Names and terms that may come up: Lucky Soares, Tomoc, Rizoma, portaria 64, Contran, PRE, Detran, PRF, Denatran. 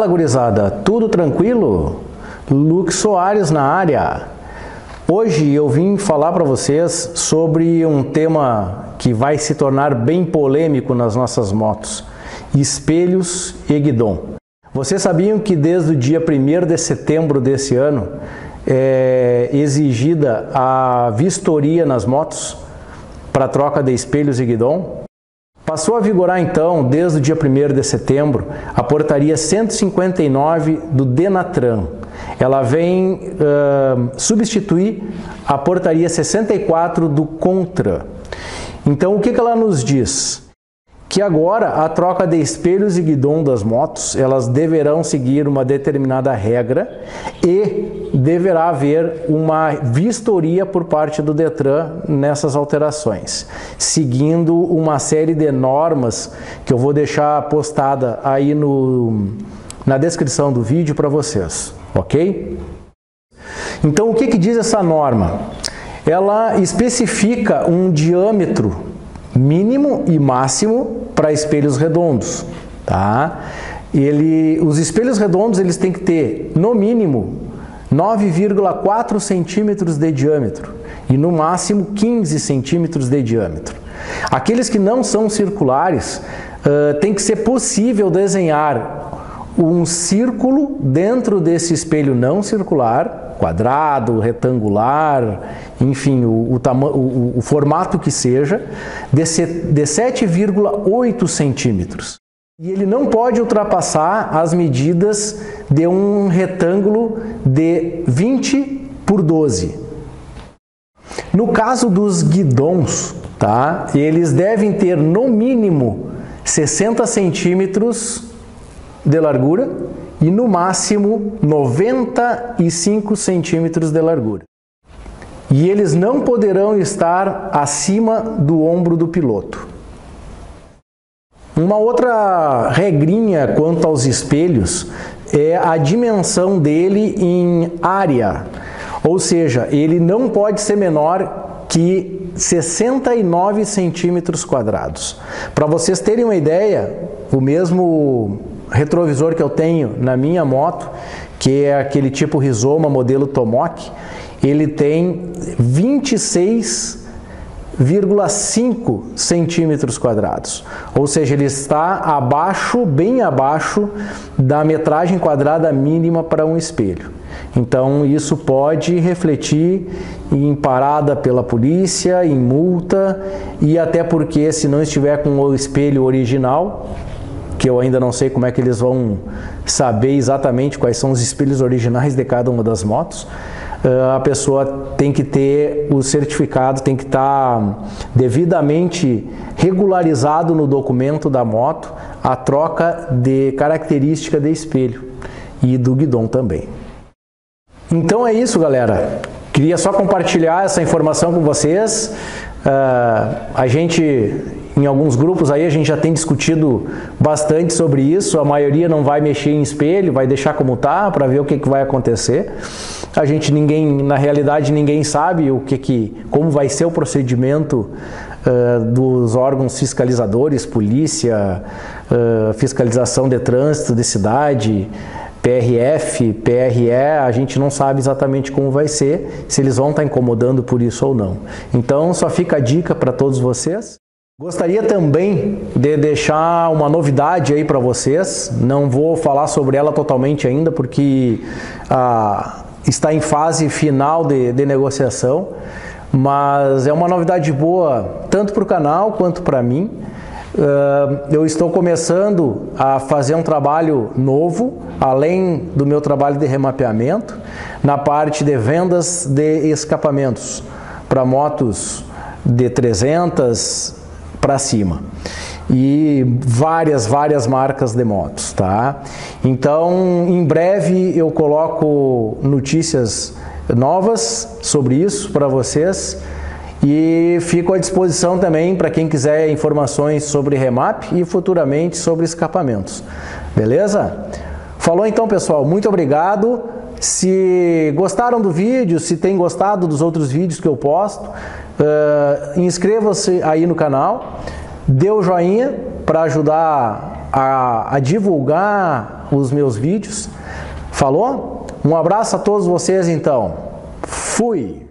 Fala, gurizada, tudo tranquilo? Lucky Soares na área. Hoje eu vim falar para vocês sobre um tema que vai se tornar bem polêmico nas nossas motos: espelhos e guidon. Vocês sabiam que desde o dia 1º de setembro desse ano é exigida a vistoria nas motos para troca de espelhos e guidon? Passou a vigorar então, desde o dia 1º de setembro, a portaria 159 do Denatran. Ela vem substituir a portaria 64 do Contran. Então, o que ela nos diz? Que agora a troca de espelhos e guidon das motos, elas deverão seguir uma determinada regra e deverá haver uma vistoria por parte do Detran nessas alterações, seguindo uma série de normas que eu vou deixar postada aí na descrição do vídeo para vocês, ok? Então, o que diz essa norma? Ela especifica um diâmetro mínimo e máximo para espelhos redondos, tá? Os espelhos redondos, eles têm que ter no mínimo 9,4 centímetros de diâmetro e no máximo 15 centímetros de diâmetro. Aqueles que não são circulares, tem que ser possível desenhar um círculo dentro desse espelho não circular, quadrado, retangular, enfim, o formato que seja, de 7,8 centímetros. E ele não pode ultrapassar as medidas de um retângulo de 20 por 12. No caso dos guidons, tá? Eles devem ter no mínimo 60 centímetros de largura e no máximo 95 centímetros de largura. E eles não poderão estar acima do ombro do piloto. Uma outra regrinha quanto aos espelhos é a dimensão dele em área, ou seja, ele não pode ser menor que 69 centímetros quadrados. Para vocês terem uma ideia, o mesmo retrovisor que eu tenho na minha moto, que é aquele tipo Rizoma modelo Tomoc, ele tem 26,5 centímetros quadrados, ou seja, ele está abaixo, bem abaixo da metragem quadrada mínima para um espelho. Então isso pode refletir em parada pela polícia, em multa, e até porque, se não estiver com o espelho original, que eu ainda não sei como é que eles vão saber exatamente quais são os espelhos originais de cada uma das motos, a pessoa tem que ter o certificado, tem que estar devidamente regularizado no documento da moto a troca de característica de espelho e do guidon também. Então é isso, galera. Queria só compartilhar essa informação com vocês. A gente... Em alguns grupos aí a gente já tem discutido bastante sobre isso. A maioria não vai mexer em espelho, vai deixar como tá para ver o que vai acontecer. Na realidade ninguém sabe como vai ser o procedimento dos órgãos fiscalizadores, polícia, fiscalização de trânsito de cidade, PRF, PRE, a gente não sabe exatamente como vai ser, se eles vão estar incomodando por isso ou não. Então só fica a dica para todos vocês. Gostaria também de deixar uma novidade aí para vocês, não vou falar sobre ela totalmente ainda, porque está em fase final de negociação, mas é uma novidade boa tanto para o canal quanto para mim. Eu estou começando a fazer um trabalho novo, além do meu trabalho de remapeamento, na parte de vendas de escapamentos para motos de 300 para cima e várias marcas de motos, tá? Então, em breve eu coloco notícias novas sobre isso para vocês e fico à disposição também para quem quiser informações sobre remap e futuramente sobre escapamentos. Beleza? Falou então, pessoal. Muito obrigado. Se gostaram do vídeo, se tem gostado dos outros vídeos que eu posto, inscreva-se aí no canal, Dê o joinha para ajudar a divulgar os meus vídeos. Falou? Um abraço a todos vocês então. Fui!